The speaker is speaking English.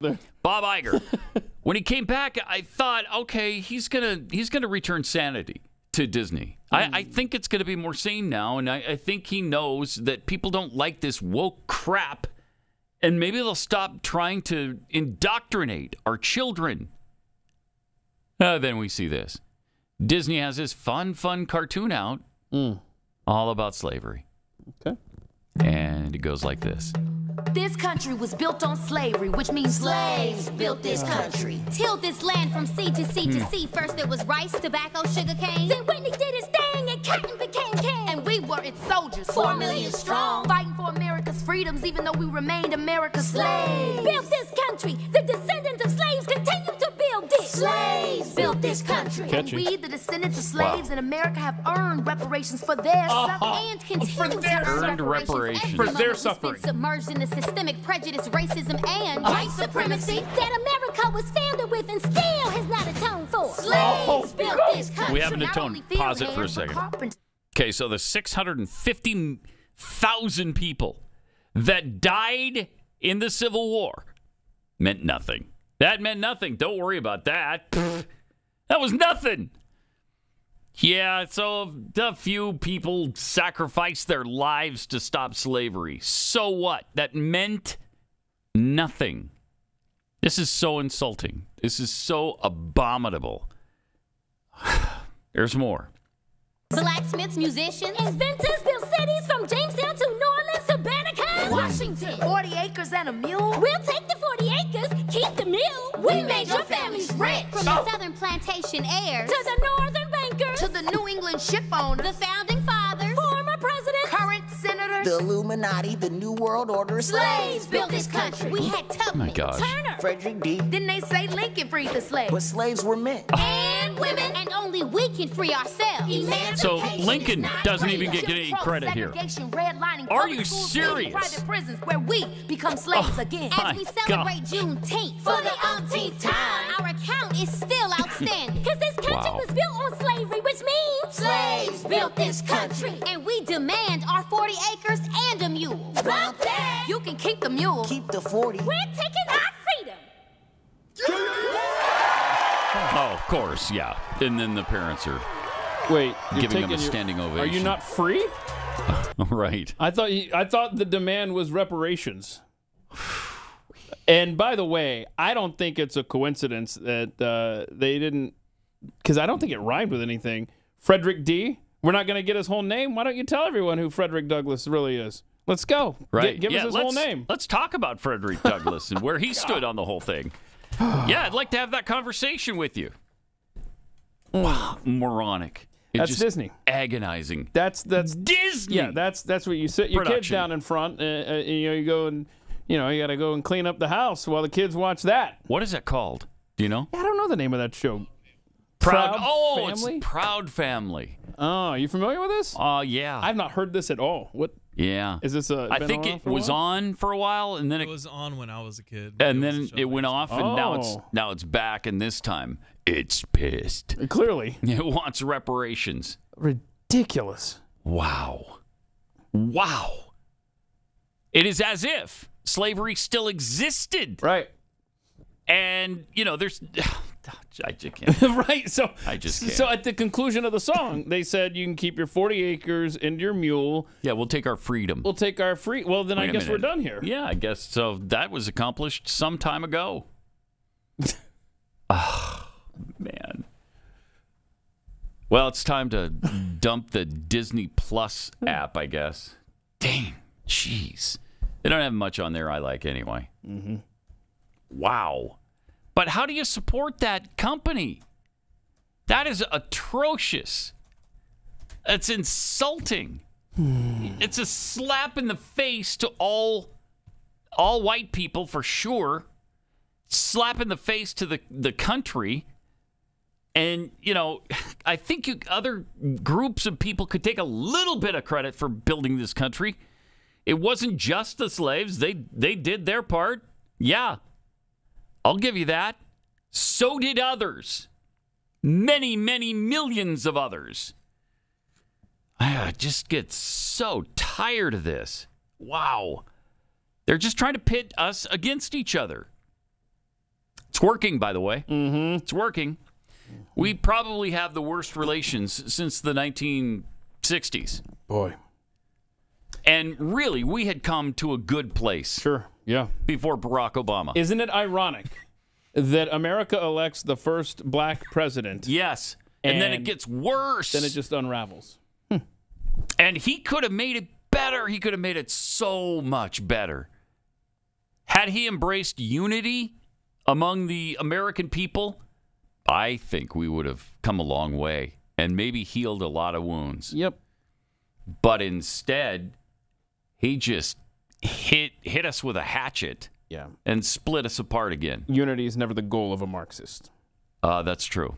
Bob Iger. When he came back, I thought, okay, he's gonna return sanity to Disney. I think it's gonna be more sane now, and I think he knows that people don't like this woke crap, and maybe they'll stop trying to indoctrinate our children. Then we see this. Disney has this fun cartoon out all about slavery. Okay. And it goes like this. This country was built on slavery, which means slaves built this country. Tilled this land from sea to sea to sea. First there was rice, tobacco, sugar cane. Then Whitney did his thing and cotton became king. And we were its soldiers, 4 million strong, fighting for America's freedoms, even though we remained America's slaves. Built this country. The descendants of slaves continue to build it. Slaves built this country. Catchy. And we, the descendants of slaves in America, have earned reparations for their suffering and continue to earn reparations for their suffering. Submerged in the systemic prejudice, racism, and white supremacy that America was founded with and still has not atoned for. Slaves built this country. We haven't atoned. Pause it for a second. Okay, so the 650,000 people that died in the Civil War meant nothing. That meant nothing. Don't worry about that. That was nothing. Yeah, so a few people sacrificed their lives to stop slavery. So what? That meant nothing. This is so insulting. This is so abominable. There's more. Blacksmiths, musicians, inventors built cities from Jamestown to New Orleans, Savannah County, Washington. 40 acres and a mule. We'll take the 40 acres, keep the mule. We made your families rich. From the southern plantation heirs to the northern bankers, to the New England ship owners, the founding fathers, former presidents, current senators, the Illuminati, the New World Order. Slaves built this country. We had Tubman, Turner, Frederick D. Didn't they say Lincoln freed the slaves? But slaves were men. And women. And only we can free ourselves. So Lincoln doesn't even get any credit here. Are you serious? Private prisons where we become slaves again. As we celebrate Juneteenth for the umpteenth time, our account is still outstanding. Because this country was built on slavery, which means slaves built this country. And we demand our 40 acres and a mule. About that. You can keep the mule. Keep the 40. We're taking our freedom. Oh, of course, yeah. And then the parents are... Wait, giving them a standing ovation. Are you not free? Right. I thought the demand was reparations. And by the way, I don't think it's a coincidence that they didn't, because I don't think it rhymed with anything. Frederick D. We're not going to get his whole name. Why don't you tell everyone who Frederick Douglass really is? Let's go. Right. Give us his whole name. Let's talk about Frederick Douglass and where he stood on the whole thing. Yeah, I'd like to have that conversation with you. Wow, moronic. That's just Disney. Agonizing. That's Disney. Yeah, that's what you sit your kids down in front. And, you know, you go and you got to go and clean up the house while the kids watch that. What is that called? Do you know? Yeah, I don't know the name of that show. Proud Family? It's Proud Family. Oh, you familiar with this? Oh, yeah. I've not heard this at all. What? Yeah. Is this a? I think it was on for a while, and then it was on when I was a kid. And then it went off, and now it's back, and this time it's pissed. Clearly, it wants reparations. Ridiculous. Wow. Wow. It is as if slavery still existed. Right. And you know, there's. I just can't. Right. So I just can't. So at the conclusion of the song, they said you can keep your 40 acres and your mule. Yeah, we'll take our freedom. We'll take our free. Well, then I guess we're done here. Yeah, I guess so. That was accomplished some time ago. Oh, man. Well, it's time to dump the Disney Plus app, I guess. Dang, jeez, they don't have much on there I like anyway. Mm-hmm. Wow. But how do you support that company? That is atrocious. It's insulting. It's a slap in the face to all white people for sure. Slap in the face to the country. And, you know, I think other groups of people could take a little bit of credit for building this country. It wasn't just the slaves. They did their part. Yeah. I'll give you that. So did others. Many, many millions of others. I just get so tired of this. Wow. They're just trying to pit us against each other. It's working, by the way. Mm-hmm. It's working. We probably have the worst relations since the 1960s. Boy. And really, we had come to a good place. Sure, yeah. Before Barack Obama. Isn't it ironic that America elects the first black president? Yes, and then it gets worse. Then it just unravels. Hmm. And he could have made it better. He could have made it so much better. Had he embraced unity among the American people, I think we would have come a long way and maybe healed a lot of wounds. Yep. But instead, he just hit us with a hatchet, yeah, and split us apart again. Unity is never the goal of a Marxist. That's true.